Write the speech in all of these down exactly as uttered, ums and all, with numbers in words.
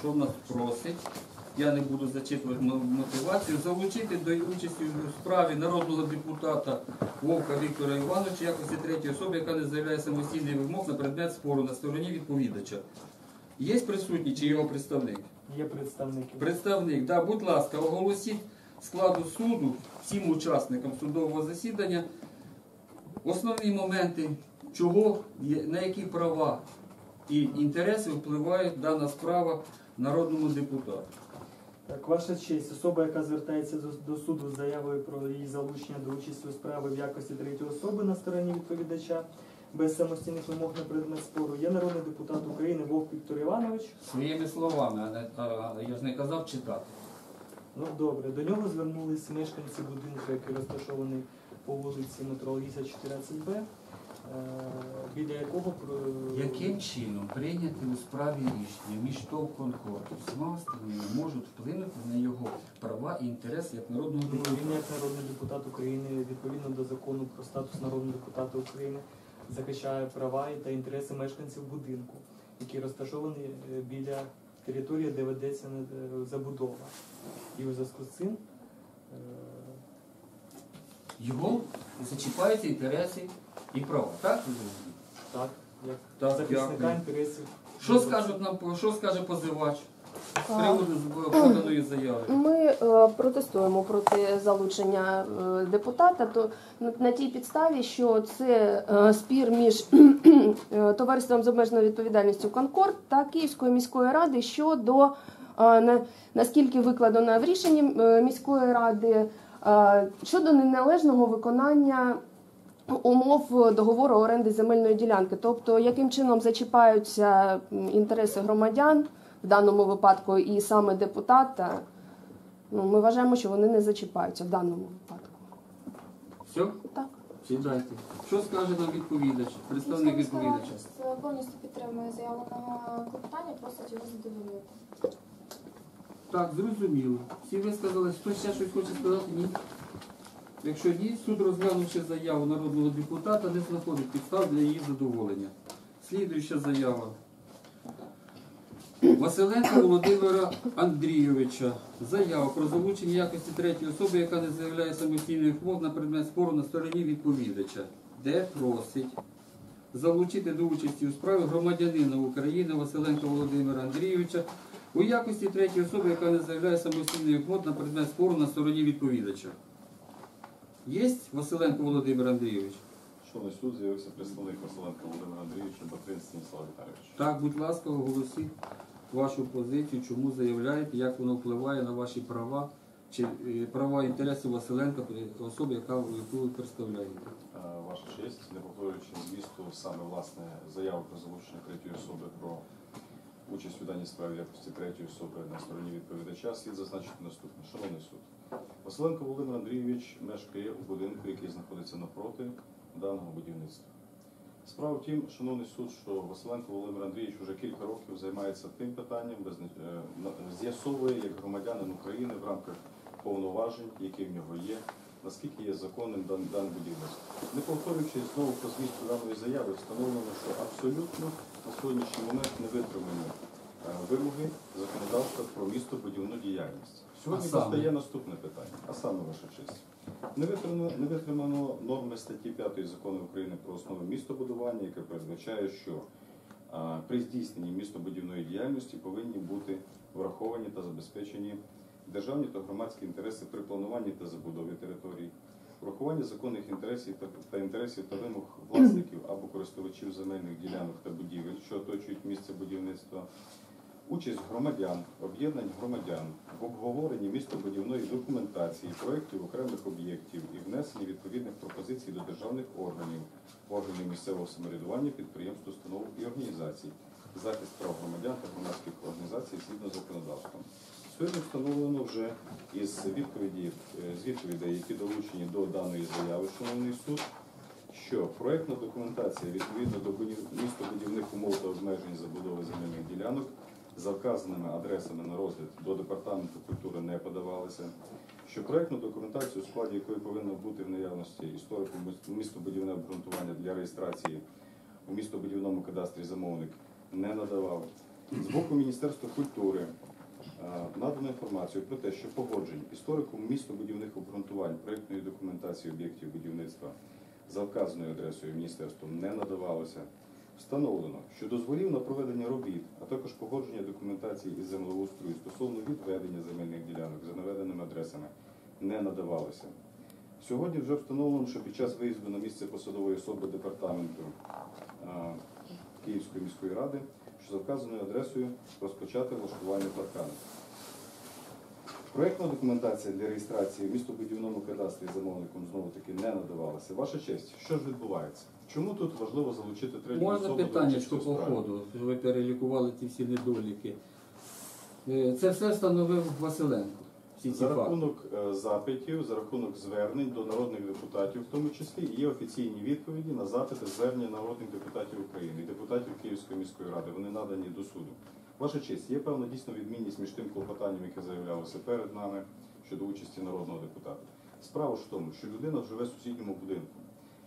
що нас просить, я не буду зачитувати мотивацію, залучити до участі у справі народного депутата Вовка Віктора Івановича якості третьої особи, яка не заявляє самостійний вимог на предмет спору на стороні відповідача. Є присутній чи його представник? Є представник. Представник, так, будь ласка, оголосіть складу суду всім учасникам судового засідання основні моменти, чого, на які права і інтереси впливає дана справа народному депутату. Так, ваша честь, особа, яка звертається до суду з заявою про її залучення до участі у справі в якості третьої особи на стороні відповідача, без самостійних вимог на предмет спору, є народний депутат України Вовк Віктор Іванович. Своїми словами, я ж не казав читати. Ну добре, до нього звернулись мешканці будинку, який розташований по вулиці Метрологічній чотирнадцять Б, біля якого... Яким чином прийняти у справі рішення між ТОВ "Конкорд К" всіма сторонами можуть вплинути на його права і інтерес як народного депутата? Він як народний депутат України, відповідно до закону про статус народного депутата України, захищає права та інтереси мешканців будинку, які розташовані біля території, де ведеться забудова. І у зв'язку з цим його зачіпають інтереси і права, так? Так, як так, захисника інтересів. Що, скажуть нам, що скаже позивач з приводу поданої заяви? Ми протестуємо проти залучення депутата то на тій підставі, що це спір між товариством з обмеженою відповідальністю "Конкорд" та Київської міської ради щодо, наскільки викладено в рішенні міської ради, щодо неналежного виконання умов договору оренди земельної ділянки. Тобто, яким чином зачіпаються інтереси громадян, в даному випадку і саме депутата, ми вважаємо, що вони не зачіпаються в даному випадку. Все? Так. Сідайте. Що скаже нам відповідач, представник відповідача? Повністю підтримує заявленого клопотання, просить його задовольнити. Так, зрозуміло. Всі висказали, хтось ще щось хоче сказати? Ні. Якщо ні, суд, розглянувши заяву народного депутата, не знаходить підстав для її задоволення. Слідуюча заява. Василенко Володимира Андрійовича. Заява про залучення якості третьої особи, яка не заявляє самостійних вимог на предмет спору на стороні відповідача, де просить залучити до участі у справі громадянина України Василенка Володимира Андрійовича у якості третьої особи, яка не заявляє самостійних вимог на предмет спору на стороні відповідача. Є Василенко Володимир Андрійович? Шановний суд, з'явився представник Василенка Володимира Андрійовича Батрин Станіслава Вітальовича. Так, будь ласка, оголосіть вашу позицію, чому заявляєте, як воно впливає на ваші права, чи права і інтереси Василенка, особи, яка ви представляєте. Ваша честь, не повторюючи змісту саме власне заяву про залучення третьої особи про участь у даній справі в якості третьої особи на стороні відповідача, слід зазначити наступне. Шановний суд, Василенко Володимир Андрійович мешкає у будинку, який знаходиться навпроти даного будівництва. Справа в тім, шановний суд, що Василенко Володимир Андрійович уже кілька років займається тим питанням, з'ясовує як громадянин України в рамках повноважень, які в нього є, наскільки є законним дане будівництво. Не повторюючи знову по змісту даної заяви, встановлено, що абсолютно на сьогоднішній момент не витримані вимоги законодавства про містобудівну діяльність. Сьогодні постає наступне питання, а саме, ваша честь. Не витримано, не витримано норми статті п'ятої закону України про основи містобудування, яке передбачає, що а, при здійсненні містобудівної діяльності повинні бути враховані та забезпечені державні та громадські інтереси при плануванні та забудові територій, врахування законних інтересів та, та інтересів та вимог власників або користувачів земельних ділянок та будівель, що оточують місце будівництва, участь громадян, об'єднань громадян в обговоренні містобудівної документації, проєктів окремих об'єктів і внесенні відповідних пропозицій до державних органів, органів місцевого самоврядування, підприємств, установ і організацій, захист прав громадян та громадських організацій згідно з законодавством. Сьогодні встановлено вже із відповідей, з відповідей, які долучені до даної заяви, шановний суд, що проєктна документація відповідно до містобудівних умов та обмежень забудови земельних ділянок за вказаними адресами на розгляд до Департаменту культури не подавалися, що проєктну документацію, у складі якої повинна бути в наявності історико-містобудівне обґрунтування для реєстрації у містобудівному кадастрі замовник не надавав, з боку Міністерства культури надано інформацію про те, що погоджень істориком містобудівних обґрунтувань проєктної документації об'єктів будівництва за вказаною адресою Міністерством не надавалося. Встановлено, що дозволів на проведення робіт, а також погодження документації із землеустрою стосовно відведення земельних ділянок за наведеними адресами не надавалося. Сьогодні вже встановлено, що під час виїзду на місце посадової особи департаменту а, Київської міської ради, що за вказаною адресою розпочати влаштування паркану. Проєктна документація для реєстрації в містобудівному кадастрі замовником знову-таки не надавалася. Ваша честь, що ж відбувається? Чому тут важливо залучити третю особу? Можна питаннячку по ходу? Ви перелікували ті всі недоліки. Це все встановив Василенко. За рахунок запитів, за рахунок звернень до народних депутатів, в тому числі, є офіційні відповіді на запити звернення народних депутатів України, депутатів Київської міської ради, вони надані до суду. Ваша честь, є певна дійсно відмінність між тим клопотанням, яке заявлялося перед нами щодо участі народного депутата. Справа ж в тому, що людина живе в сусідньому будинку.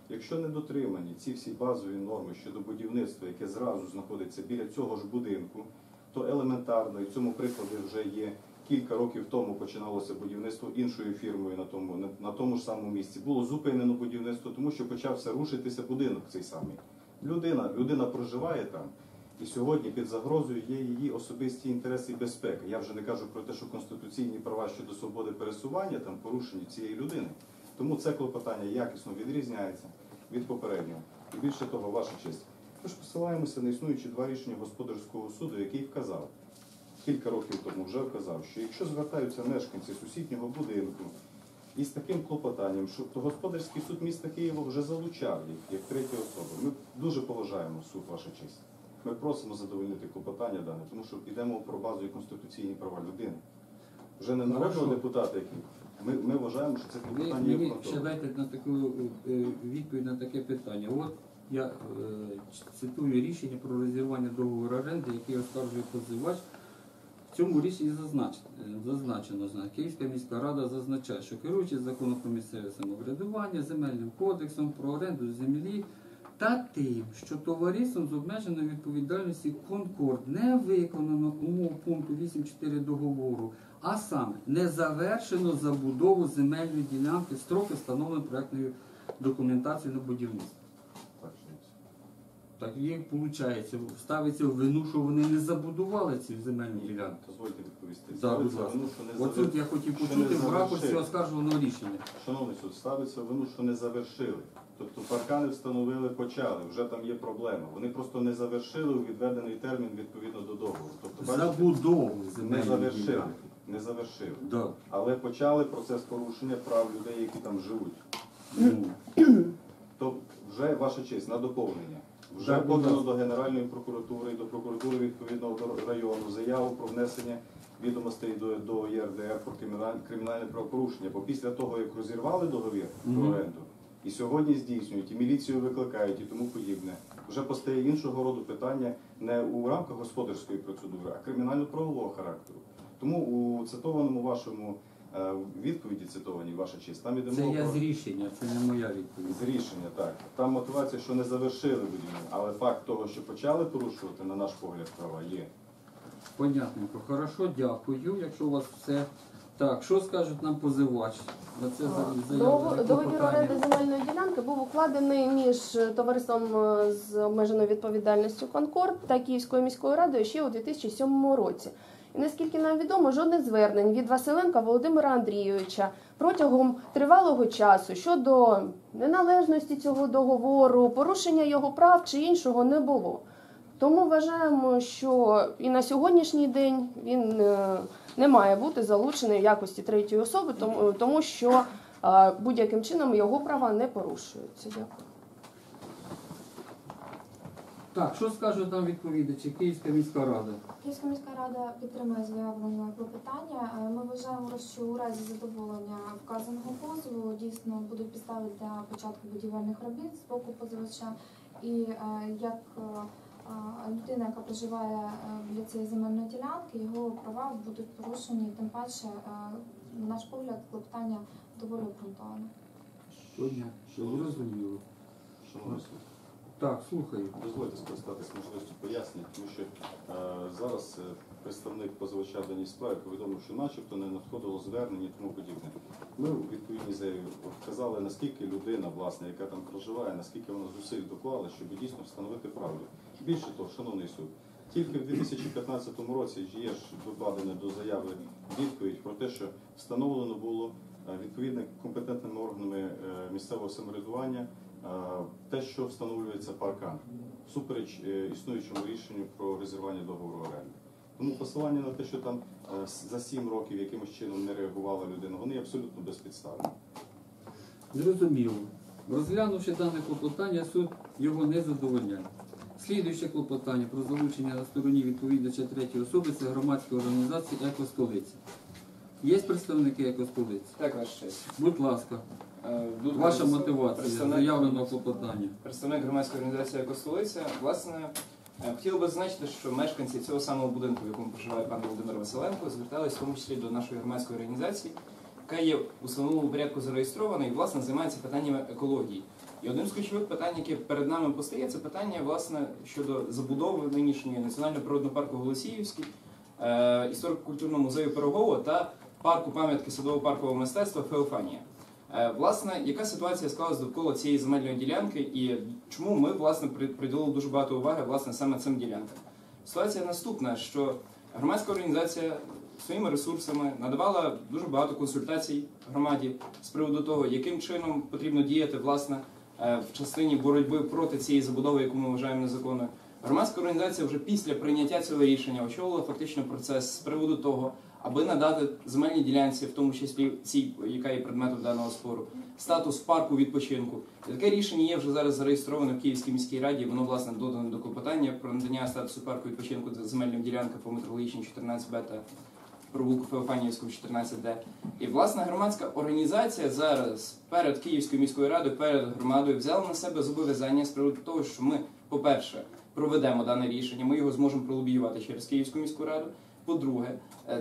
Якщо не дотримані ці всі базові норми щодо будівництва, яке зразу знаходиться біля цього ж будинку, то елементарно, і в цьому прикладі вже є, кілька років тому починалося будівництво іншою фірмою на тому, на, на тому ж самому місці. Було зупинено будівництво, тому що почався рушитися будинок цей самий. Людина, людина проживає там, і сьогодні під загрозою є її особисті інтереси і безпека. Я вже не кажу про те, що конституційні права щодо свободи пересування там порушені цієї людини. Тому це клопотання якісно відрізняється від попереднього. І більше того, ваша честь. Ми ж посилаємося на існуючі два рішення Господарського суду, який вказав, кілька років тому вже вказав, що якщо звертаються мешканці сусіднього будинку із таким клопотанням, що то Господарський суд міста Києва вже залучав їх як треті особи. Ми дуже поважаємо суд, ваша честь. Ми просимо задовольнити клопотання дане, тому що йдемо про базові конституційні права людини. Вже не народного депутата, який ми, ми вважаємо, що це клопотання є впроваджено. Ще дайте на таку відповідь на таке питання. От я е, цитую рішення про розірвання договору оренди, який оскаржує позивач. В цьому рішенні зазначено, Київська міська рада зазначає, що керуючись законом про місцеве самоврядування, земельним кодексом, про оренду землі та тим, що товариством з обмеженою відповідальністю «Конкорд» не виконано умов пункту вісім чотири договору, а саме не завершено забудову земельної ділянки строки встановленої проектною документацією на будівництво. Так як виходить, ставиться в вину, що вони не забудували ці земельні ділянки. Дозвольте відповісти. Да, от тут я хотів почути в ракурсі оскаржуваного рішення. Шановний суд, ставиться в вину, що не завершили. Тобто паркани встановили, почали, вже там є проблема. Вони просто не завершили у відведений термін відповідно до договору. Тобто, забудову земельні ділянки. Не завершили. Да. Але почали процес порушення прав людей, які там живуть. Mm. Тобто вже, ваша честь, на доповнення. Вже подано до Генеральної прокуратури і до прокуратури відповідного району заяву про внесення відомостей до, до ЄРДР про кримінальне, кримінальне правопорушення. Бо після того, як розірвали договір mm-hmm. про оренду, і сьогодні здійснюють, і міліцію викликають, і тому подібне, вже постає іншого роду питання не у рамках господарської процедури, а кримінально-правового характеру. Тому у цитованому вашому відповіді цитовані, ваша честь, там ідемо... Це я з рішення, це не моя відповідь. З рішення, так. Там мотивація, що не завершили будівництво, але факт того, що почали порушувати, на наш погляд, права, є. Понятненько. Хорошо, дякую, якщо у вас все... Так, що скажуть нам позивач? На це заяву. Договір оренди земельної ділянки був укладений між товариством з обмеженою відповідальністю «Конкорд» та Київською міською радою ще у дві тисячі сьомому році. І наскільки нам відомо, жодних звернень від Василенка Володимира Андрійовича протягом тривалого часу щодо неналежності цього договору, порушення його прав чи іншого не було. Тому вважаємо, що і на сьогоднішній день він не має бути залучений в якості третьої особи, тому що будь-яким чином його права не порушуються. Дякую. Так, що скажуть нам відповідачі? Київська міська рада. Київська міська рада підтримує заявлене клопотання. Ми вважаємо, що у разі задоволення вказаного позову дійсно будуть підстави для початку будівельних робіт з боку позивача. І як людина, яка проживає біля цієї земельної ділянки, його права будуть порушені. Тим паче, на наш погляд, клопотання доволі обґрунтоване. Що я? Що зрозуміло? Що Так, слухаю. Дозвольте скористатися можливістю пояснення, тому що е, зараз представник позивача даній справі повідомив, що начебто не надходило звернення і тому подібне. Ми у відповідній заяві вказали, наскільки людина, власне, яка там проживає, наскільки вона зусиль доклала, щоб дійсно встановити правду. Більше того, шановний суд, тільки в дві тисячі п'ятнадцятому році є ж докладено до заяви відповідь про те, що встановлено було відповідними компетентними органами місцевого самоврядування те, що встановлюється паркан, всупереч існуючому рішенню про розірвання договору оренди. Тому посилання на те, що там за сім років якимось чином не реагувала людина, вони абсолютно безпідставні. Зрозуміло. Розглянувши дане клопотання, суд його не задовольняє. Слідуюче клопотання про залучення на стороні відповідача третьої особи – це громадської організації «ЕКОС-Колиці». Є представники «ЕКОС-Колиці»? Так, Ваша честь. Будь ласка. Тут ваша мотивація, заявленого клопотання. Представник громадської організації «ЕКОС-Колиці». Власне, хотів би зазначити, що мешканці цього самого будинку, в якому проживає пан Володимир Василенко, звертались в тому числі до нашої громадської організації, яка є у самому порядку зареєстрована і, власне, займається питаннями екології. І одним з ключових питань, яке перед нами постає, це питання, власне, щодо забудови нинішньої національного природного парку Голосіївський, історико-культурного музею Пирогова та парку пам'ятки садово-паркового мистецтва Феофанія. Власне, яка ситуація склалась довкола цієї земельної ділянки і чому ми, власне, приділили дуже багато уваги, власне, саме цим ділянкам? Ситуація наступна, що громадська організація своїми ресурсами надавала дуже багато консультацій громаді з приводу того, яким чином потрібно діяти, власне, в частині боротьби проти цієї забудови, яку ми вважаємо незаконною. Громадська організація вже після прийняття цього рішення очолила фактично процес з приводу того, аби надати земельній ділянці, в тому числі цій, яка є предметом даного спору, статус парку відпочинку. І таке рішення є вже зараз зареєстровано в Київській міській раді, воно, власне, додано до клопотання про надання статусу парку відпочинку земельним ділянкам по Метрологічній чотирнадцять Б та провулку Феофанівському чотирнадцять Д. І, власне, громадська організація зараз перед Київською міською радою, перед громадою взяла на себе зобов'язання з приводу того, що ми, по-перше, проведемо дане рішення, ми його зможемо пролобіювати через Київську міську раду. По-друге,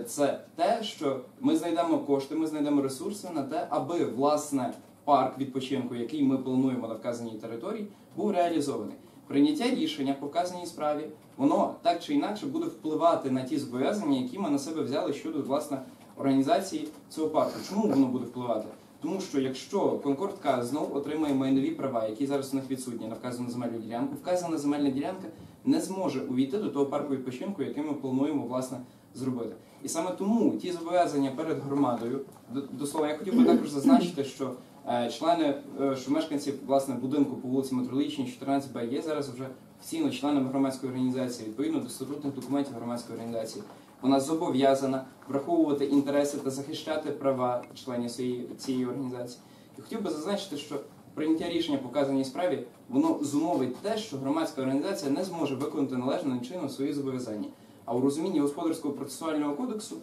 це те, що ми знайдемо кошти, ми знайдемо ресурси на те, аби, власне, парк відпочинку, який ми плануємо на вказаній території, був реалізований. Прийняття рішення по вказаній справі, воно так чи інакше буде впливати на ті зобов'язання, які ми на себе взяли щодо, власне, організації цього парку. Чому воно буде впливати? Тому що якщо «Конкорд К» знову отримає майнові права, які зараз у них відсутні на вказану земельну ділянку, вказана земельна ділянка не зможе увійти до того парку відпочинку, який ми плануємо, власне, зробити. І саме тому ті зобов'язання перед громадою, до, до слова, я хотів би також зазначити, що е, члени, е, що мешканці, власне, будинку по вулиці Метрологічній, чотирнадцять Б, є зараз вже офіційно членами громадської організації, відповідно до статутних документів громадської організації. Вона зобов'язана враховувати інтереси та захищати права членів цієї, цієї організації. І хотів би зазначити, що прийняття рішення по вказаній справі, воно зумовить те, що громадська організація не зможе виконати належним чином свої зобов'язання. А у розумінні Господарського процесуального кодексу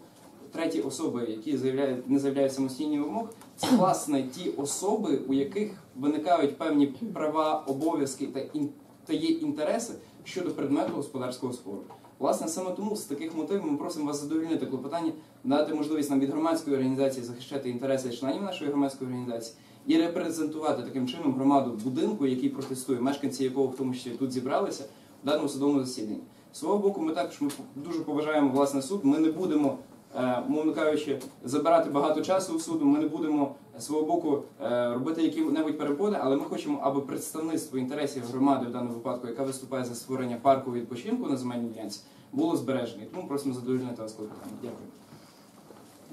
треті особи, які заявляють, не заявляють самостійних вимог, це, власне, ті особи, у яких виникають певні права, обов'язки та, ін, та є інтереси щодо предмету господарського спору. Власне, саме тому з таких мотивів ми просимо вас задовольнити клопотання, надати можливість нам від громадської організації захищати інтереси членів нашої громадської організації і репрезентувати таким чином громаду будинку, який протестує, мешканці якого в тому числі тут зібралися, в даному судовому засіданні. З свого боку, ми також ми дуже поважаємо, власне, суд, ми не будемо, е, мовно кажучи, забирати багато часу у суду, ми не будемо, з свого боку, е, робити які-небудь перепони, але ми хочемо, аби представництво інтересів громади, в даному випадку, яка виступає за створення парку відпочинку на земельній ділянці, було збережено. Тому просимо задовольнити вас клопотання. Дякую.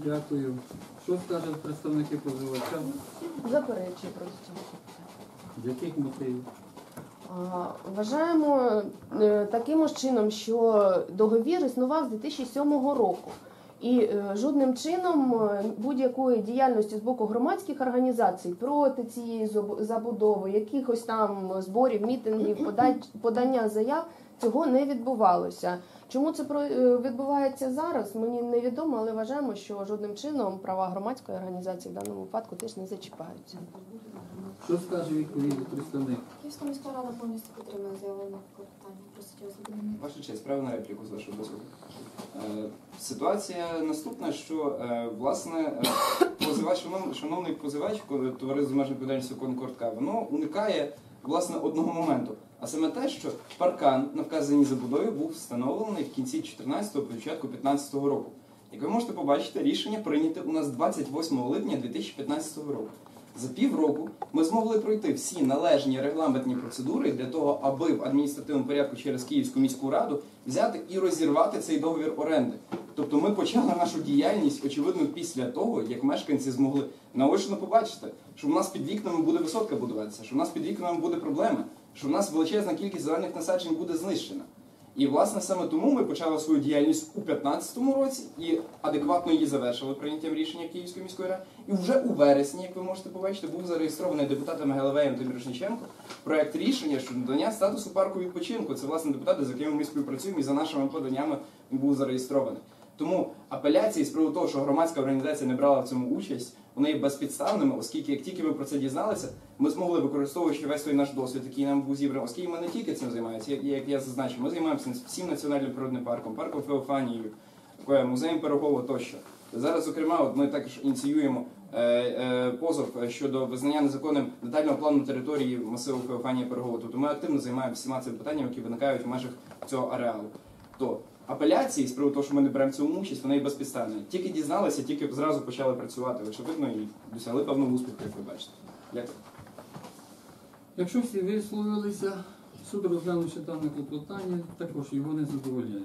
Дякую. Що скажуть представники позивача? Заперечую просто. З яких мотивів? Вважаємо таким чином, що договір існував з дві тисячі сьомого року і жодним чином будь-якої діяльності з боку громадських організацій проти цієї забудови, якихось там зборів, мітингів, подання заяв, цього не відбувалося. Чому це відбувається зараз, мені невідомо, але вважаємо, що жодним чином права громадської організації в даному випадку теж не зачіпаються. Що скаже відповідний представник? Київська міська рада повністю підтримує заявлене клопотання. Ваша честь, право на репліку з вашого дозволу. Е, ситуація наступна, що, е, власне, позивач, шановний позивач, товариство з обмеженою відповідальністю «Конкорд К», воно уникає, власне, одного моменту. А саме те, що паркан на вказаній забудові був встановлений в кінці чотирнадцятого, початку п'ятнадцятого року. Як ви можете побачити, рішення прийняте у нас двадцять восьмого липня дві тисячі п'ятнадцятого року. За півроку ми змогли пройти всі належні регламентні процедури для того, аби в адміністративному порядку через Київську міську раду взяти і розірвати цей договір оренди. Тобто ми почали нашу діяльність, очевидно, після того, як мешканці змогли наочно побачити, що в нас під вікнами буде висотка будуватися, що в нас під вікнами буде проблема, що в нас величезна кількість зелених насаджень буде знищена. І, власне, саме тому ми почали свою діяльність у дві тисячі п'ятнадцятому році і адекватно її завершили прийняттям рішення Київської міської ради. І вже у вересні, як ви можете побачити, був зареєстрований депутатами Гелевеєм та Мірошниченко проєкт рішення щодо надання статусу парку відпочинку. Це, власне, депутати, з якими ми співпрацюємо, і за нашими поданнями був зареєстрований. Тому апеляції з приводу того, що громадська організація не брала в цьому участь, вони є безпідставними, оскільки, як тільки ми про це дізналися, ми змогли, використовуючи весь той наш досвід, який нам був зібраний, оскільки ми не тільки цим займаємося, як я зазначив, ми займаємося всім національним природним парком, парком Феофанії, музеєм Пирогова тощо. Зараз, зокрема, ми також ініціюємо позов щодо визнання незаконним детального плану території масиву Феофанії-Пирогова. Тобто ми активно займаємося всіма цими питаннями, які виникають в межах цього ареалу. То апеляції з приводу того, що ми не беремо цьому участь, вони є безпідставні. Тільки дізналися, тільки зразу почали працювати, очевидно, і досягли певного успіху, як ви бачите. Дякую. Якщо всі висловилися, суд, розглянувши дане клопотання, також його не задовольняє.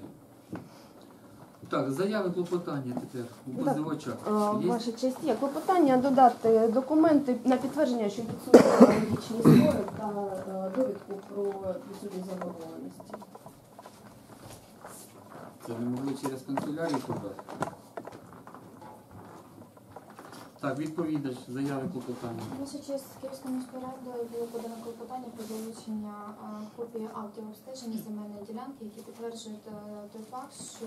Так, заяви, клопотання тепер у позивачах. Ваша честь, є клопотання додати документи на підтвердження, що відсутні аналогічні спори та довідку про відсутність заборгованості. Це не могли через канцелярію подати. Так, відповідач, заяви, клопотання. Наша честь, з Київської міської ради було подано клопотання про залучення копії актів обстеження земельної ділянки, які підтверджують той факт, що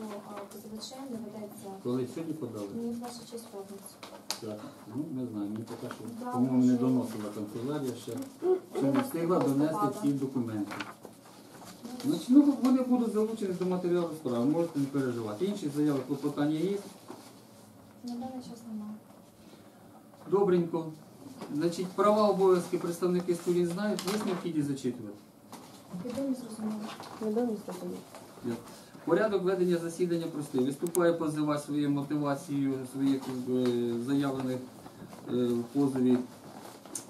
позивачем доведеться... Коли сьогодні подали? Ні, ваша честь, п'ятницю. Так, ну не знаю, мені поки що, по-моєму, не доносила канцелярія ще, що не встигла донести всі документи. Значить, ну, вони будуть залучені до матеріалу справи, можете не переживати. Інші заяви, клопотання є? На даний час немає. Добренько. Значить, права, обов'язки представники сторін знають, висновки йдіть зачитувати. Відомі зрозуміло. Відомі зрозуміло. Порядок ведення засідання простий. Виступає позивач своєю мотивацією, своїх заявлених в позові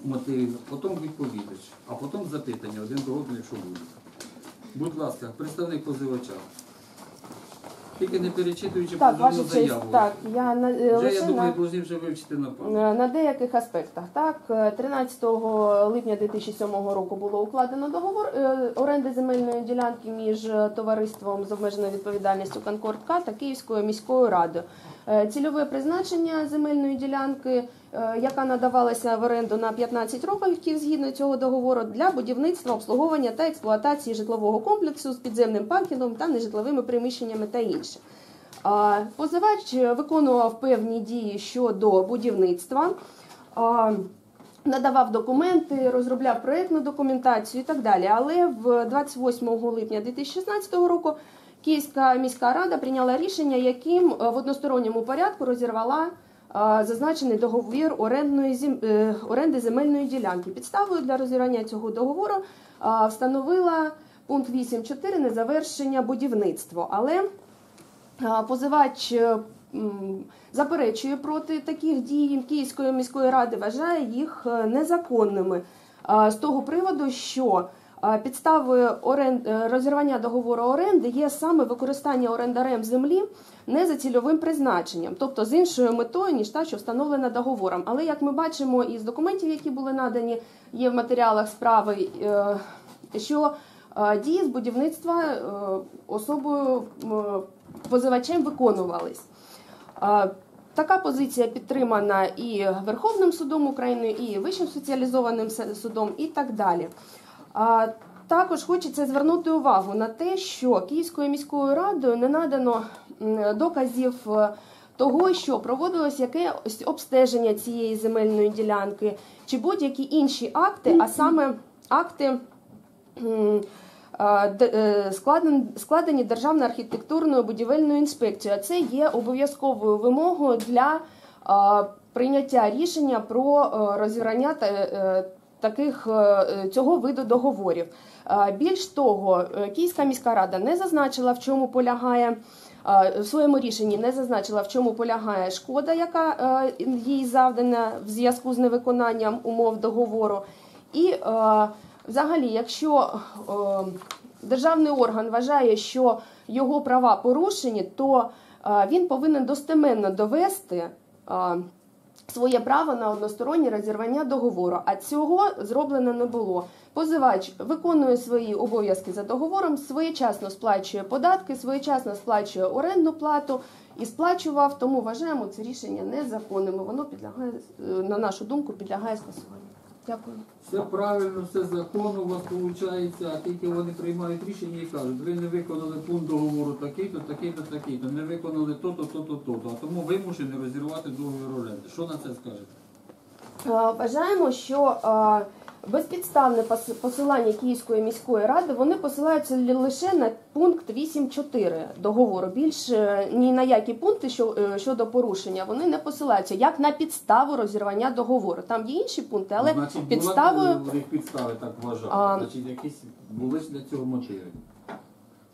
мотивів, потім відповідач, а потім запитання один до одного, якщо буде. Будь ласка, представник позивача. Тільки не перечитуючи позовну заяву. Так, я, на, вже, я думаю, повинні вже вивчити на пам'ять. На деяких аспектах. Так, тринадцятого липня дві тисячі сьомого року було укладено договор оренди земельної ділянки між товариством з обмеженою відповідальністю «Конкорд К» та Київською міською радою. Цільове призначення земельної ділянки, яка надавалася в оренду на п'ятнадцять років згідно цього договору, для будівництва, обслуговування та експлуатації житлового комплексу з підземним паркінгом та нежитловими приміщеннями та інше. Позивач виконував певні дії щодо будівництва, надавав документи, розробляв проєктну документацію і так далі. Але двадцять восьмого липня дві тисячі шістнадцятого року Київська міська рада прийняла рішення, яким в односторонньому порядку розірвала зазначений договір оренди земельної ділянки. Підставою для розірвання цього договору встановила пункт вісім чотири незавершення будівництва. Але позивач заперечує проти таких дій Київської міської ради, вважає їх незаконними з того приводу, що підставою розірвання договору оренди є саме використання орендарем землі не за цільовим призначенням, тобто з іншою метою, ніж та, що встановлена договором. Але, як ми бачимо із документів, які були надані, є в матеріалах справи, що дії з будівництва особою позивачем виконувались. Така позиція підтримана і Верховним судом України, і Вищим спеціалізованим судом і так далі. Також хочеться звернути увагу на те, що Київською міською радою не надано доказів того, що проводилось якесь обстеження цієї земельної ділянки, чи будь-які інші акти, а саме акти, складені Державною архітектурною будівельною інспекцією. Це є обов'язковою вимогою для прийняття рішення про розірвання та таких цього виду договорів. Більш того, Київська міська рада не зазначила, в чому полягає, в своєму рішенні не зазначила, в чому полягає шкода, яка їй завдана в зв'язку з невиконанням умов договору. І взагалі, якщо державний орган вважає, що його права порушені, то він повинен достеменно довести своє право на одностороннє розірвання договору, а цього зроблено не було. Позивач виконує свої обов'язки за договором, своєчасно сплачує податки, своєчасно сплачує орендну плату і сплачував, тому вважаємо це рішення незаконним. Воно підлягає, на нашу думку, підлягає скасуванню. Дякую. Все правильно, все законно у вас виходить, а тільки вони приймають рішення і кажуть, ви не виконали пункт договору такий-то, такий-то, такий-то, не виконали то-то, то-то, то-то, а тому вимушені розірвати договір оренди. Що на це скажете? Вважаємо, що безпідставне посилання Київської міської ради, вони посилаються лише на пункт вісім чотири договору. Більше ні на які пункти щодо порушення вони не посилаються, як на підставу розірвання договору. Там є інші пункти, але значить, підставою... Значить, були підстави, так вважали. А... Значить, якісь були для цього мотиви.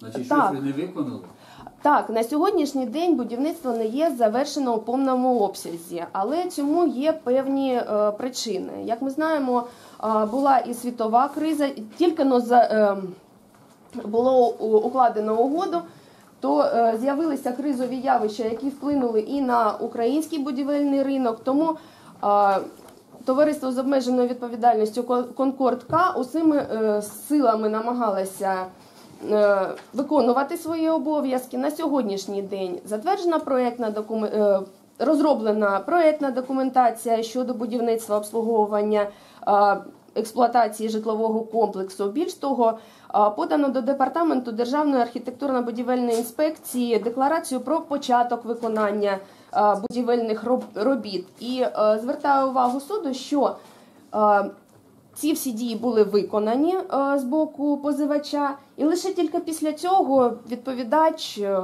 Значить, щось ви не виконали? Так, на сьогоднішній день будівництво не є завершено у повному обсязі, але цьому є певні е, причини. Як ми знаємо, е, була і світова криза, тільки но за, е, було укладено угоду, то е, з'явилися кризові явища, які вплинули і на український будівельний ринок, тому е, товариство з обмеженою відповідальністю «Конкорд К» усіми е, силами намагалося виконувати свої обов'язки. На сьогоднішній день затверджена проєктна докум... розроблена проєктна документація щодо будівництва, обслуговування, експлуатації житлового комплексу. Більш того, подано до Департаменту Державної архітектурно-будівельної інспекції декларацію про початок виконання будівельних робіт. І звертаю увагу суду, що ці всі дії були виконані е, з боку позивача, і лише тільки після цього відповідач е,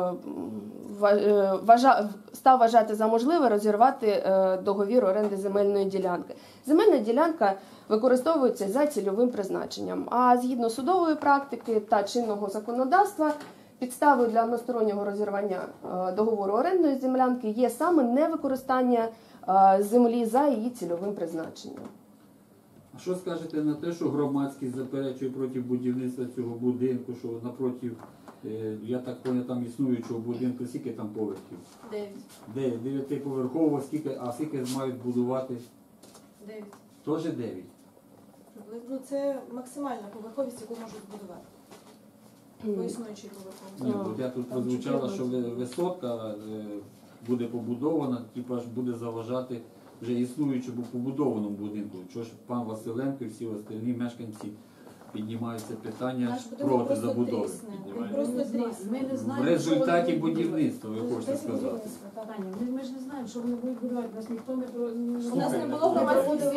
вважав, став вважати за можливе розірвати е, договір оренди земельної ділянки. Земельна ділянка використовується за цільовим призначенням, а згідно судової практики та чинного законодавства, підставою для одностороннього розірвання е, договору орендної землянки є саме невикористання е, землі за її цільовим призначенням. Що скажете на те, що громадськість заперечує проти будівництва цього будинку, що напроти, я так поняв, там існуючого будинку, скільки там поверхів? Дев'ять. Дев'ятиповерхово, скільки, а скільки мають будувати? Дев'ять. Тож дев'ять? Ну, це максимальна поверховість, яку можуть будувати. По існуючій поверховості. Ні, я тут прозвучало, що висотка буде побудована, типу аж буде заважати вже існуючому побудованому будинку. Чого ж пан Василенко і всі остальні мешканці піднімаються питання проти забудови. В результаті будівництва, ви хочете сказати. Ми ж не знаємо, що вони будуть будувати. Нас ніхто не про... У нас не було громадських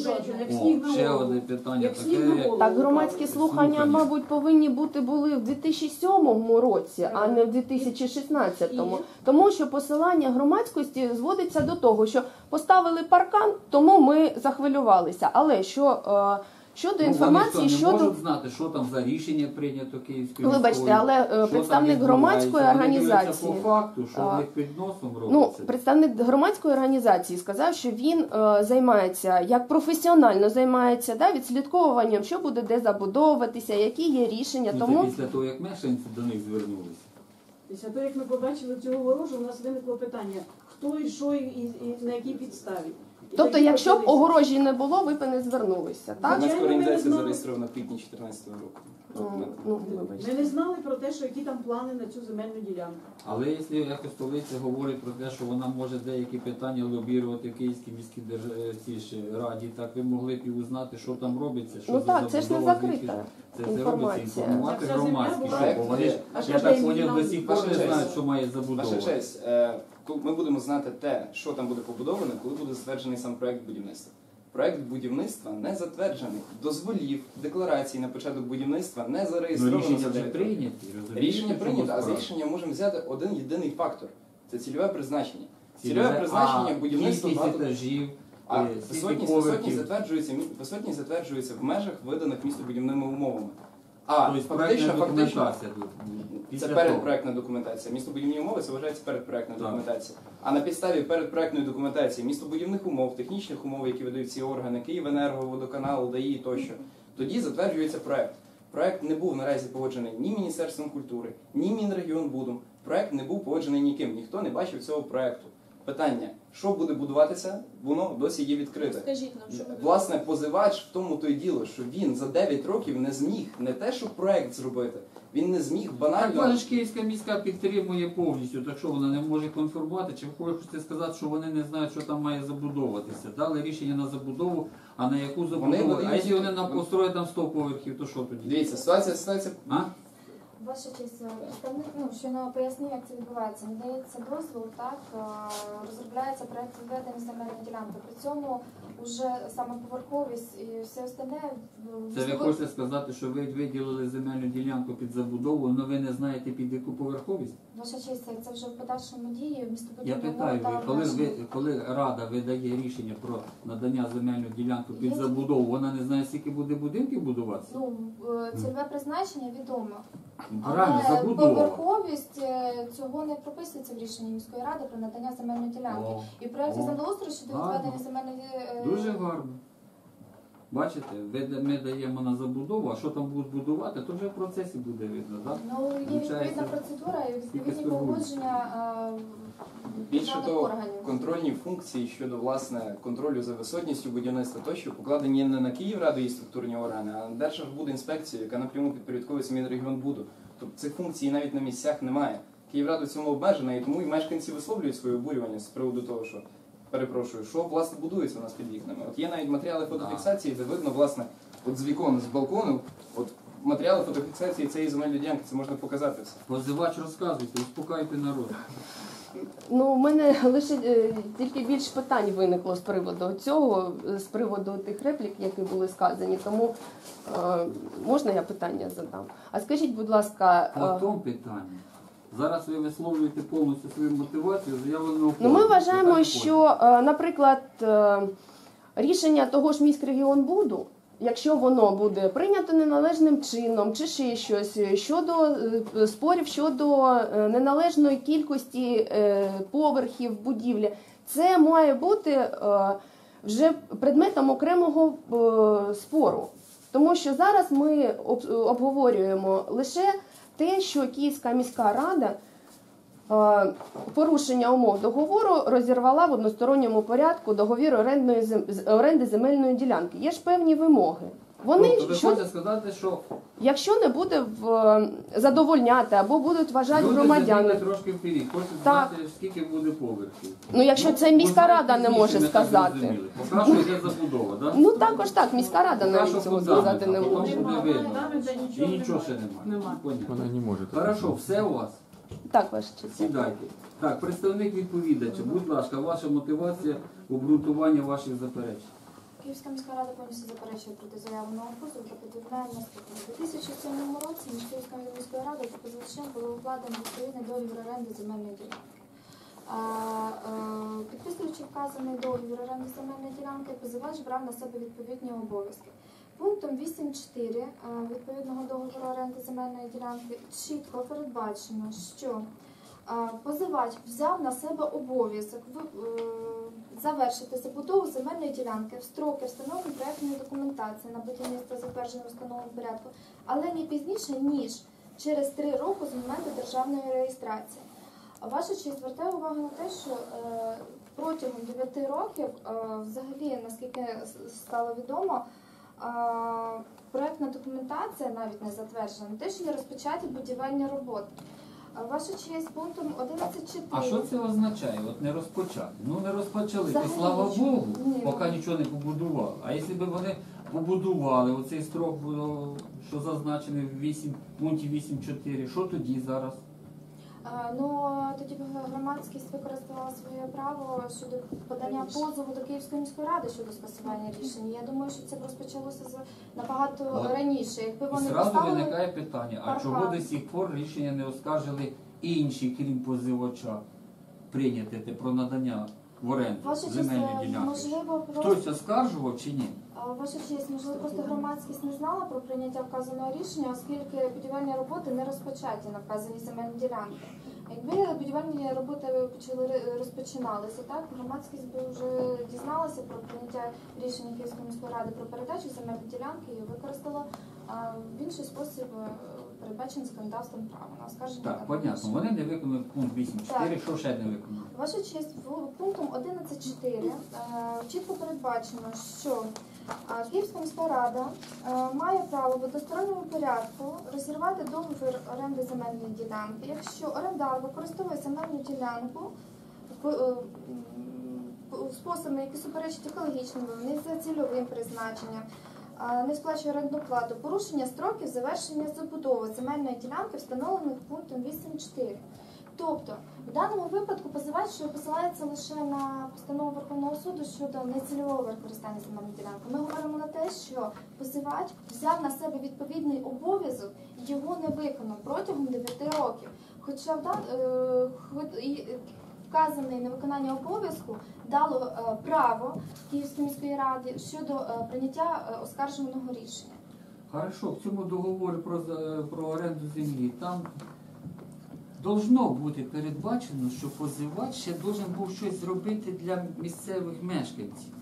слухань. Ще одне питання таке. Так, громадські слухання, мабуть, повинні бути були в дві тисячі сьомому році, а не в дві тисячі шістнадцятому. Тому що посилання громадськості зводиться до того, що поставили паркан, тому ми захвилювалися. Але що... Щодо ну, інформації, що щодо... можуть знати, що там за рішення прийнято Київською міською. Вибачте, але представник громадської організації... По факту, що а... під носом ну, представник громадської організації сказав, що він е, займається, як професіонально займається да, відслідковуванням, що буде де забудовуватися, які є рішення. Ну, тому... Після того, як мешканці до них звернулися. Після того, як ми побачили цього ворожу, у нас виникло питання, хто і що, і, і на якій підставі. Тобто, якщо б огорожі не було, ви б не звернулися, так? Громадська організація зареєстрована в квітні дві тисячі чотирнадцятого року. О, ну, ми не знали про те, що які там плани на цю земельну ділянку. Але якщо Екос-Колиці говорить про те, що вона може деякі питання лобірувати в Київській міській раді, так ви могли б і узнати, що там робиться, що ну, за так, це ж не закрита це, це інформація. Інформувати громадські, бо вони ж, я так поняв, до сих пор не знають, що має забудовувати. Ваша честь, ми будемо знати те, що там буде побудовано, коли буде затверджений сам проєкт будівництва. Проєкт будівництва не затверджений, дозволів, декларацій на початок будівництва не зареєстровано. Рішення вже прийняті. Рішення прийнято, а з рішення можемо взяти один єдиний фактор – це цільове призначення. Цільове призначення будівництва багато... А висотність, висотність, затверджується, висотність затверджується в межах, виданих містобудівними умовами. А фактично, фактично, це передпроектна документація. Містобудівні умови, це вважається передпроектна документація. А на підставі передпроектної документації містобудівних умов, технічних умов, які видають ці органи, Київенерго, водоканал, ДАІ тощо, тоді затверджується проект. Проект не був наразі погоджений ні Міністерством культури, ні Мінрегіонбудом. Проект не був погоджений ніким, ніхто не бачив цього проекту. Питання, що буде будуватися, воно досі є відкрите. Скажіть нам, що буде? Власне, позивач в тому то й діло, що він за дев'ять років не зміг не те, що проект зробити, він не зміг банально... Так, Київська міська підтримує повністю, так що вона не може конформувати, чи ви хочете сказати, що вони не знають, що там має забудовуватися. Дали рішення на забудову, а на яку забудову? А якщо вони нам построять там сто поверхів, то що тоді? Дивіться, ситуація, ситуація... А? Ваша честь, ну, що не пояснив, як це відбувається. Надається дозвіл, так, розробляється проєкт відведення земельної ділянки. При цьому вже саме поверховість і все остальне... Це ви хочете сказати, що ви виділили земельну ділянку під забудову, але ви не знаєте під яку поверховість? Ваша честь, це вже в подальшому дії містобудівної... Я питаю, ви, коли, ви, коли Рада видає рішення про надання земельної ділянки під Є... забудову, вона не знає, скільки буде будинків будуватися? Ну, цільове призначення відомо. Але поверховість цього не прописується в рішенні міської ради про надання земельної ділянки. О, і в проєкті землеустрою щодо відведення земельної... Дуже гарно. Бачите, ми даємо на забудову, а що там будуть будувати, то вже в процесі буде видно, так? Ну, є відповідна процедура і відповідні погодження державних органів. Контрольні функції щодо, власне, контролю за висотністю будівництва тощо покладені не на Київраду і структурні органи, а на Держархбудінспекцію, яка напряму підпорядковується Мінрегіонбуду. Тобто цих функцій навіть на місцях немає. Київрада в цьому обмежена, і тому і мешканці висловлюють своє обурювання з приводу того, що... Перепрошую, що, власне, будується у нас під вікнами? От є навіть матеріали фотофіксації, де видно, власне, от з вікон, з балкону, от матеріали фотофіксації цієї земельної ділянки, це можна показати. Позивач, розказуйте, успокайте народ. Ну, в мене лише тільки більше питань виникло з приводу цього, з приводу тих реплік, які були сказані, тому е, можна я питання задам? А скажіть, будь ласка... Потім питання. Зараз ви висловлюєте повністю свою мотивацію, заявлену... Ну, ми вважаємо, що, наприклад, рішення того ж міськрегіонбуду, якщо воно буде прийнято неналежним чином, чи ще щось, щодо спорів щодо неналежної кількості поверхів будівлі, це має бути вже предметом окремого спору. Тому що зараз ми обговорюємо лише те, що Київська міська рада порушення умов договору розірвала в односторонньому порядку договір оренди земельної ділянки. Є ж певні вимоги. Вони тобто, що... хочете сказати, що... Якщо не буде в... задовольняти або будуть вважати люди громадяни... Люди трошки вперед, хочуть знати, скільки буде поверхів. Ну, якщо ну, це міська рада не може сказати. Поки що йде забудова, так? Ну, також так, міська рада навіть цього сказати не може. І нічого ще немає. Вона не може. Хорошо, все у вас? Так, ваша честь. Сідайте. Так, представник відповідача, будь ласка, ваша мотивація обґрунтування ваших заперечень. Київська міська рада повністю заперечує проти заявленого позову та підтверджує наступне. У дві тисячі сьомому році між Київською міською радою та позивачем було укладено відповідний договір оренди земельної ділянки. Підписуючи вказаний договір оренди земельної ділянки, позивач брав на себе відповідні обов'язки. Пунктом вісім чотири відповідного договору оренди земельної ділянки чітко передбачено, що позивач взяв на себе обов'язок завершити забудову земельної ділянки в строки встановлення проєктної документації на будівництво затвердженого встановленого порядку, але не пізніше, ніж через три роки з моменту державної реєстрації. Ваша честь, звертаю увагу на те, що е, протягом дев'яти років, е, взагалі, наскільки стало відомо, е, проєктна документація навіть не затверджена, те, що не розпочаті будівельні роботи. Ваша честь, пунктом одинадцять чотири. А що це означає? От не розпочати. Ну не розпочали, то слава Богу, ні. Поки нічого не побудували. А якщо б вони побудували, оцей строк, що зазначений в пункті вісім чотири, що тоді зараз? Ну, тоді громадськість використала своє право щодо подання позову до Київської міської ради щодо скасування рішення. Я думаю, що це розпочалося набагато от раніше. Якби вони зразу поставили... виникає питання, а чого до сих пор рішення не оскаржили інші, крім позивача, прийняте про надання в оренду земельні ділянки? Хтось оскаржував чи ні? Ваша честь, можливо, просто громадськість не знала про прийняття вказаного рішення, оскільки будівельні роботи не розпочаті на вказаній земельній ділянці. Якби будівельні роботи розпочиналися, так, громадськість би вже дізналася про прийняття рішення Київської міської ради про передачу земельної ділянки і використала в інший спосіб передбачений законодавством права. Так, понятно. Вони не виконали пункт вісім чотири, що ще не виконали? Ваша честь, пунктом одинадцять чотири чітко передбачено, що Київська міська рада має право в односторонньому порядку розірвати договір оренди земельної ділянки, якщо орендар використовує земельну ділянку способами, які суперечать екологічним, не за цільовим призначенням, не сплачує орендну плату, порушення строків завершення забудови земельної ділянки, встановлених пунктом вісім чотири. Тобто, в даному випадку позивач, що посилається лише на постанову Верховного суду щодо нецільового використання земельної ділянки. Ми говоримо на те, що позивач взяв на себе відповідний обов'язок і його не виконав протягом дев'яти років. Хоча вказане невиконання обов'язку дало право Київської міської ради щодо прийняття оскаржуваного рішення. Хорошо, в цьому договорі про, про оренду землі там должно бути передбачено, що позивач ще должен був щось зробити для місцевих мешканців,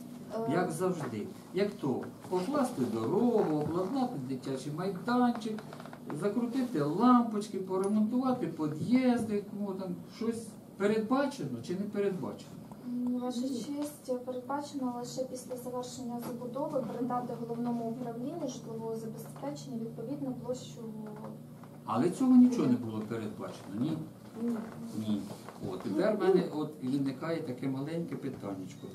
як завжди. Як то покласти дорогу, обладнати дитячий майданчик, закрутити лампочки, поремонтувати під'їзди, ну, там щось передбачено чи не передбачено? Ваша честь, передбачено лише після завершення забудови передати головному управлінню житлового забезпечення відповідну площу. Але цього нічого не було передбачено, ні? Ні. Ні. От, тепер в мене от виникає таке маленьке питаннячко.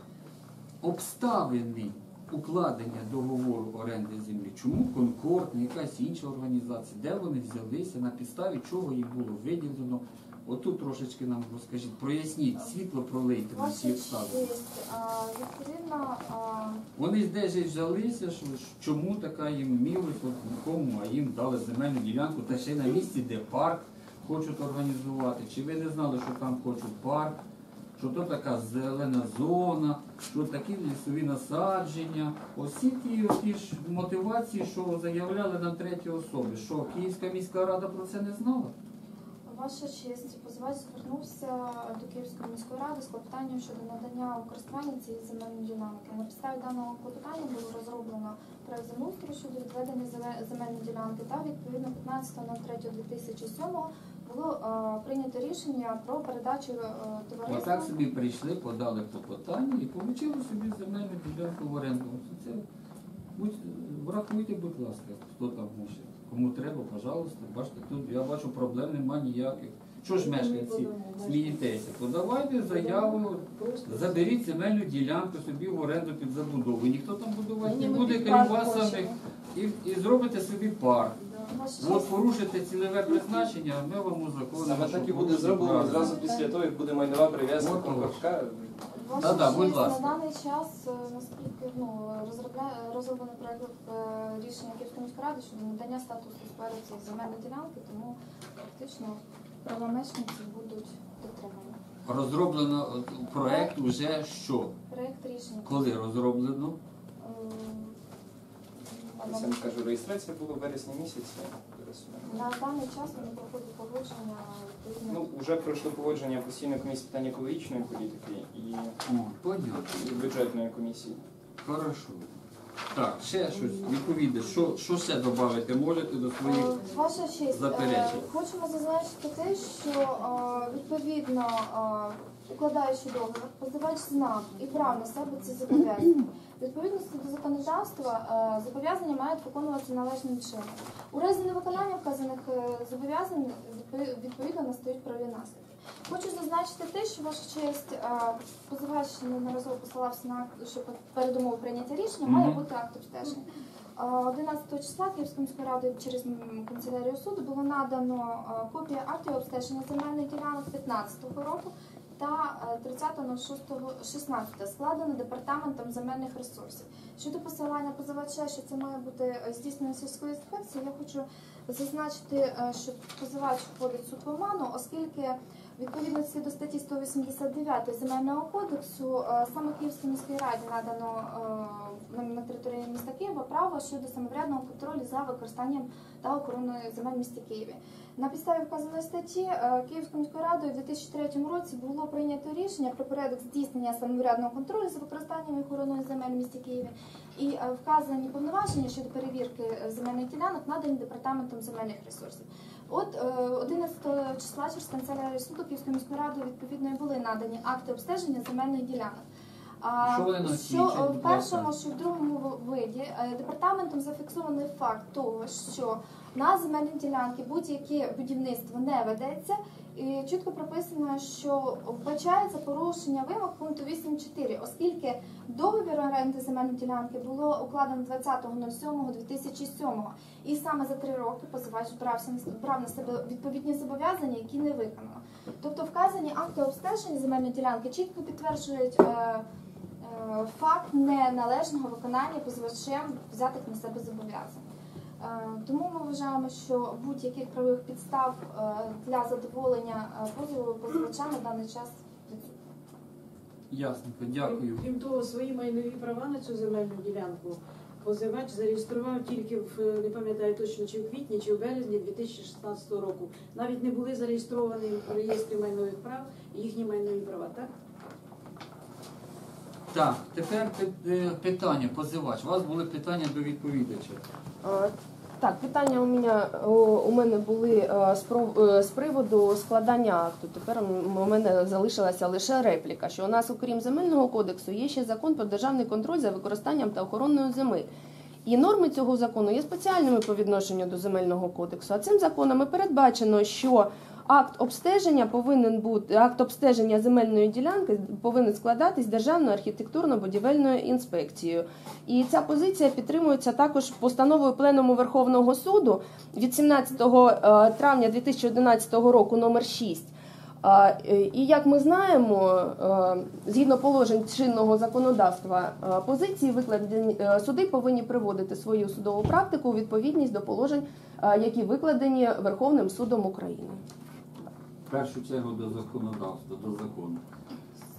Обставини укладення договору оренди землі, чому Конкорд, не якась інша організація, де вони взялися, на підставі чого їм було виділено? Отут трошечки нам розкажіть, проясніть, світло пролийте на всі обставини. Вони десь взялися, що чому така їм мілость, нікому, а їм дали земельну ділянку, та ще й на місці, де парк хочуть організувати. Чи ви не знали, що там хочуть парк, що то така зелена зона, що такі лісові насадження. Усі ті ж мотивації, що заявляли нам треті особи. Що, Київська міська рада про це не знала? Ваша честь, позивач звернувся до Київської міської ради з клопотанням щодо надання у користування цієї земельної ділянки. На підставі даного клопотання було розроблено проєкт землеустрою щодо відведення земельної ділянки та відповідно п'ятнадцятого третього дві тисячі сьомого було а, прийнято рішення про передачу а, товариства. Отак собі прийшли, подали клопотання і отримали собі земельну ділянку в оренду. Це, будь, врахуйте, будь ласка, хто там може. Кому треба, пожалуйста, бачите, тут я бачу, проблем немає ніяких. Що ж мешканці смієтеся? Подавайте заяву, заберіть земельну ділянку собі в оренду під забудову. Ніхто там будувати не буде, крім вас самих, і, і зробите собі парк. От порушите цільове призначення, ми вам узаконимо. Саме так і буде зроблено зразу після того, як буде майнова прив'язка Конкорд К. Ваша честь, на даний час, наскільки ну, розроблений проєкт рішення Київської міської ради щодо надання статусу спадкоємців земельної ділянки, тому фактично права мешканців будуть дотримані. Розроблено проєкт вже що? Проєкт рішення. Коли розроблено? Я вам кажу, реєстрація була в вересні місяці. На даний час вони проходять погодження. Ну, вже пройшло погодження постійної комісії питань екологічної політики і, О, і бюджетної комісії. Хорошо. Так, ще щось, відповідно, що, що ще додати можете до своїх заперечень? Хочемо зазначити те, що відповідно укладаючи договір, позивач знав і прав на себе ці зобов'язання. Відповідно до законодавства зобов'язання мають виконуватися належним чином. У разі невиконання вказаних зобов'язань відповідно настають правові наслідки. Хочу зазначити те, що ваша честь, позивач неодноразово посилався на акт, що передумови прийняття рішення, має бути акт обстеження. одинадцятого числа Київською міською радою через канцелярію суду було надано копія актів обстеження земельних ділянок п'ятнадцятого року та тридцятого шостого шістнадцятого складено департаментом земельних ресурсів. Щодо посилання позивача, що це має бути здійснено сільською інспекцією, я хочу зазначити, що позивач входить в суд в оману, оскільки Відповідності до статті сто вісімдесят дев'ять Земельного кодексу саме Київській міській раді надано на території міста Києва право щодо самоврядного контролю за використанням та охороною земель міста Києві. На підставі вказаної статті Київською міською радою у дві тисячі третьому році було прийнято рішення про порядок здійснення самоврядного контролю за використанням і охороною земель міста Києві, і вказані повноваження щодо перевірки земельних ділянок надані департаментом земельних ресурсів. От одинадцятого числа через канцелярію суду Київською міською радою відповідно були надані акти обстеження земельних ділянок. Що в першому, що в другому виді департаментом зафіксований факт того, що на земельні ділянки будь-яке будівництво не ведеться, і чітко прописано, що вбачається порушення вимог пункту вісім чотири, оскільки договір оренди земельної ділянки було укладено двадцятого сьомого дві тисячі сьомого, і саме за три роки позивач брав на себе відповідні зобов'язання, які не виконано. Тобто вказані акти обстеження земельної ділянки чітко підтверджують факт неналежного виконання позивачем взятих на себе зобов'язань. Тому ми вважаємо, що будь-яких правових підстав для задоволення позову позивача на даний час відсутні. Ясно, дякую. Крім того, свої майнові права на цю земельну ділянку позивач зареєстрував тільки в, не пам'ятаю точно, чи в квітні, чи в березні дві тисячі шістнадцятого року. Навіть не були зареєстровані в реєстрі майнових прав їхні майнові права, так? Так, тепер питання, позивач. У вас були питання до відповідача. Так, питання у мене, у мене були з приводу складання акту. Тепер у мене залишилася лише репліка, що у нас, окрім Земельного кодексу, є ще закон про державний контроль за використанням та охороною землі. І норми цього закону є спеціальними по відношенню до Земельного кодексу. А цим законом передбачено, що акт обстеження повинен бути, акт обстеження земельної ділянки повинен складатись Державною архітектурно-будівельною інспекцією. І ця позиція підтримується також постановою Пленуму Верховного суду від сімнадцятого травня дві тисячі одинадцятого року номер шість. І як ми знаємо, згідно положень чинного законодавства, позиції викладені суди повинні приводити свою судову практику у відповідність до положень, які викладені Верховним судом України. В першу чергу до законодавства, до закону.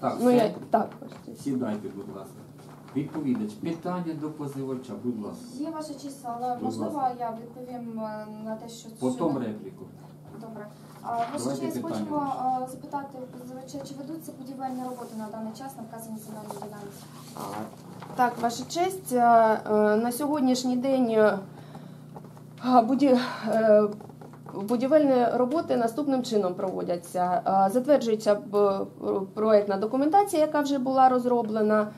Так, ну, я... так, сідайте, будь ласка. Відповідач, питання до позивача, будь ласка. Є ваша честь, але можливо я відповім на те, що... Потім репліку. Добре. Ваша честь, хочемо запитати у позивача, чи ведуться будівельні роботи на даний час на вказаній земельній ділянці? Так, ваша честь, на сьогоднішній день буде... Будівельні роботи наступним чином проводяться. Затверджується проєктна документація, яка вже була розроблена.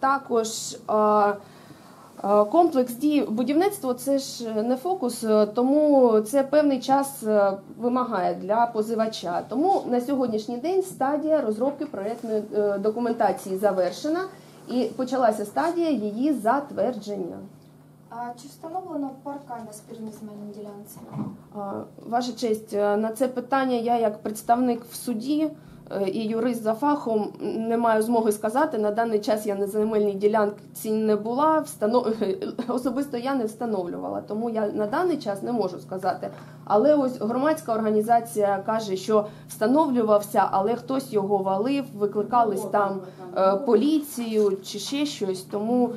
Також комплекс дій будівництва – це ж не фокус, тому це певний час вимагає для позивача. Тому на сьогоднішній день стадія розробки проєктної документації завершена і почалася стадія її затвердження. А чи встановлено паркан на спірній земельній ділянці? Ваша честь, на це питання я як представник в суді і юрист за фахом не маю змоги сказати. На даний час я на земельній ділянці не була, встанов... особисто я не встановлювала, тому я на даний час не можу сказати. Але ось громадська організація каже, що встановлювався, але хтось його валив, викликались там поліцію чи ще щось, тому...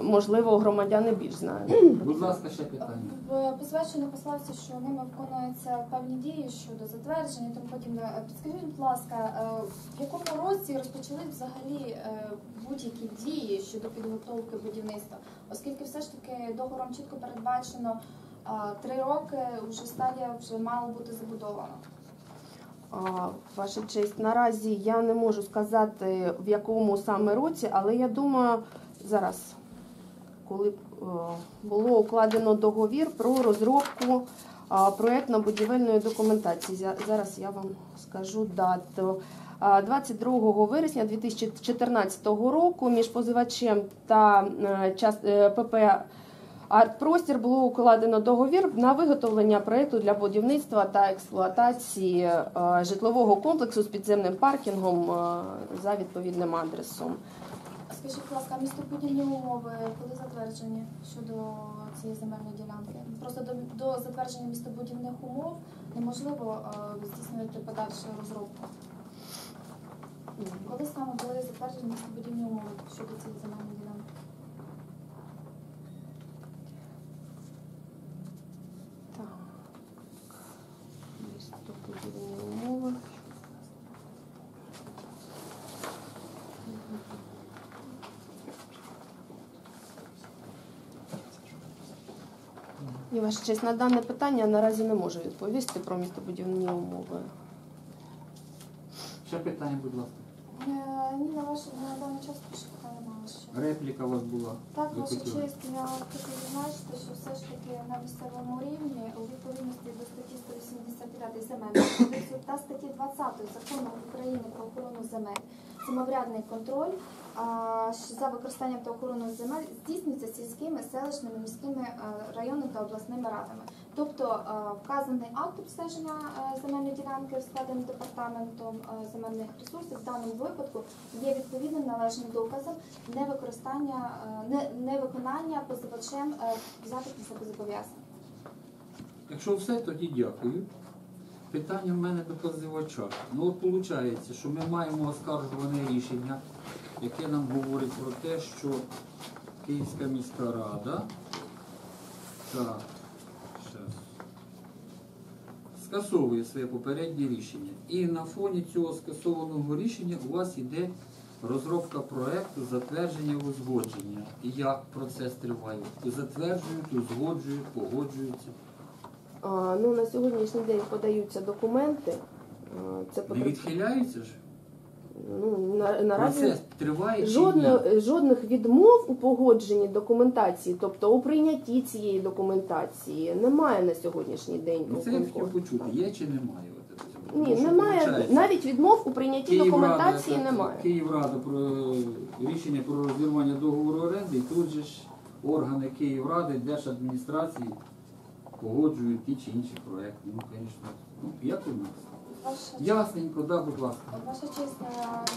Можливо, громадяни більш знають. Будь ласка, ще питання. Позивачено послався, що ними виконуються певні дії щодо затвердження і тому подібне. Підскажіть, будь ласка, в якому році розпочали взагалі будь-які дії щодо підготовки будівництва? Оскільки все ж таки договором чітко передбачено три роки, вже стадія вже мала бути забудована. Ваша честь, наразі я не можу сказати, в якому саме році, але я думаю, зараз... коли було укладено договір про розробку проєктно-будівельної документації. Зараз я вам скажу дату. двадцять другого вересня дві тисячі чотирнадцятого року між позивачем та ПП «Артпростір» було укладено договір на виготовлення проєкту для будівництва та експлуатації житлового комплексу з підземним паркінгом за відповідним адресом. Скажіть, будь ласка, містобудівні умови були затверджені щодо цієї земельної ділянки. Просто до, до затвердження містобудівних умов неможливо е, здійснювати подальшу розробку. Коли саме були затверджені містобудівні умови щодо цієї земельної ділянки? Так. Містобудівні умови. І, ваша честь, на дане питання я наразі не можу відповісти про містобудівні умови. Ще питання, будь ласка. Е, ні, на вашу на даний час більше питання мала ще. Репліка у вас була. Так, ваша честь, я хочу зазначити, що все ж таки на місцевому рівні у відповідності до статті сто вісімдесят п'ять земельного кодексу та статті двадцять закону України про охорону земель самоврядний контроль за використанням та охороною земель здійснюється сільськими, селищними, міськими, районними та обласними радами. Тобто вказаний акт обстеження земельної ділянки, складений департаментом земельних ресурсів, в даному випадку є відповідним належним доказом невикористання, невиконання позивачем взятих на себе зобов'язань. Якщо все, тоді дякую. Питання в мене до позивача. Ну от виходить, що ми маємо оскаржуване рішення, яке нам говорить про те, що Київська міська рада так, щас, скасовує своє попереднє рішення. І на фоні цього скасованого рішення у вас йде розробка проєкту, затвердження, узгодження. І як процес триває? Затверджують, узгоджують, погоджуються. А, ну, на сьогоднішній день подаються документи. Це не відхиляються ж? Ну, на, наразі триває, жодних, жодних відмов у погодженні документації, тобто у прийнятті цієї документації, немає на сьогоднішній день. Ну, це я хотів почути, є чи немає? Ні, тому, немає, навіть відмов у прийнятті Київрада, документації так, немає. Київрада про рішення про розірвання договору оренди, і тут же ж органи Київради, Держадміністрації погоджують ті чи інші проекти. Ну, звісно, ну, як у нас? Ваша ясненько, да, будь ласка. Ваша честь,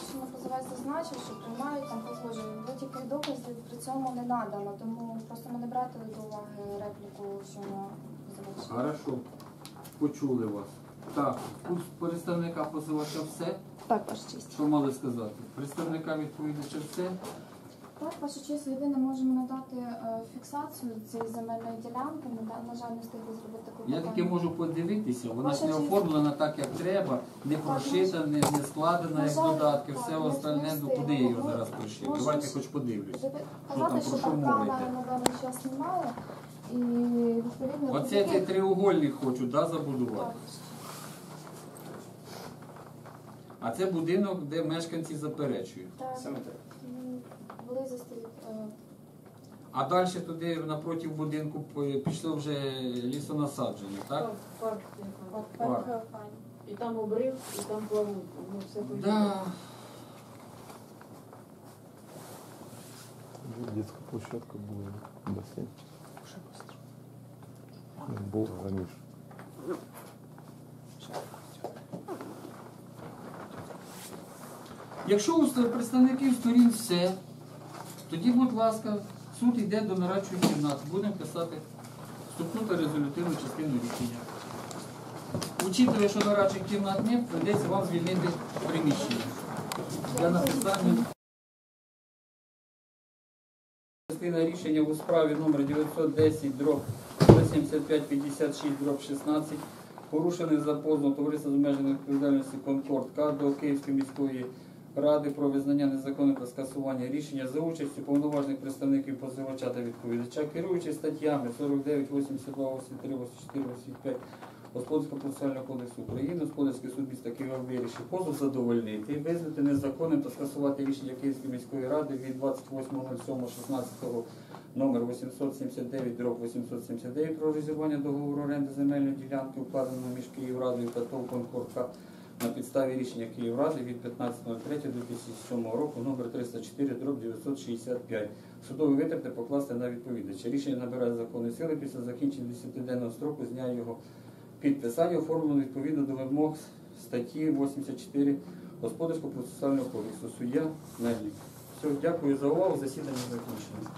що ми позивач зазначив, що приймають там погодження, будь-яких доказів при цьому не надано, тому просто ми не брати до уваги репліку, що ми позивач. Хорошо, почули вас. Так, у представника позивача все? Так, ваша честь. Що мали сказати? Представника відповідача все? Так, ваша честь, єдине, можемо надати е, фіксацію цієї земельної ділянки, на, на жаль, не встигли зробити таку питання. Я таки можу подивитися, вона ж не оформлена так, як треба, не прошита, не, не складена, як додатки, все остальне, ну куди я його зараз пришив? Давайте хоч подивлюсь. Казати, що паркана на даний час немає, і відповідно... Оце цей треугольник хочу, да, забудувати? А це будинок, де мешканці заперечують. Саме так. А далі туди напроти будинку пішло вже лісонасадження, так? Парк, парк, парк. парк. І там обрив, і там плавуть. Ну, все да. Дитяча площадка була, басейн. Бог заміж. Якщо у представників сторін все, тоді, будь ласка, суд йде до нарадчої кімнати. Будемо писати вступну та резолютивну частину рішення. Учитывая, що нарадчих кімнат немає, прийдеться вам звільнити приміщення для написання частини рішення у справі номер дев'ятсот десять сімдесят п'ять п'ятдесят шість шістнадцять. Порушений за позовом товариства з обмеженою відповідальністю «Конкорд К» до Київської міської ради про визнання незаконного скасування рішення за участю повноважних представників позивача та відповідача, керуючись статтями сорок дев'ять, вісімдесят два, вісімдесят три, вісімдесят чотири, вісімдесят п'ять Господарського процесуального кодексу України, Господарський суд міста Києва вирішив позов задовольнити, визнати незаконним та скасувати рішення Київської міської ради від двадцять восьмого сьомого шістнадцятого номер вісімсот сімдесят дев'ять вісімсот сімдесят дев'ять про розірвання договору оренди земельної ділянки, укладеного між Київрадою та ТОВ «Конкорд К» на підставі рішення Київради від п'ятнадцятого третього дві тисячі сьомого року номер триста чотири дроб дев'ятсот шістдесят п'ять. Судові витрати покласти на відповідача. Рішення набирає законної сили після закінчення десятиденного строку з дня його підписання, оформлено відповідно до вимог статті вісімдесят чотири Господарського процесуального кодексу. Суддя Мельник. Все, дякую за увагу. Засідання закінчено.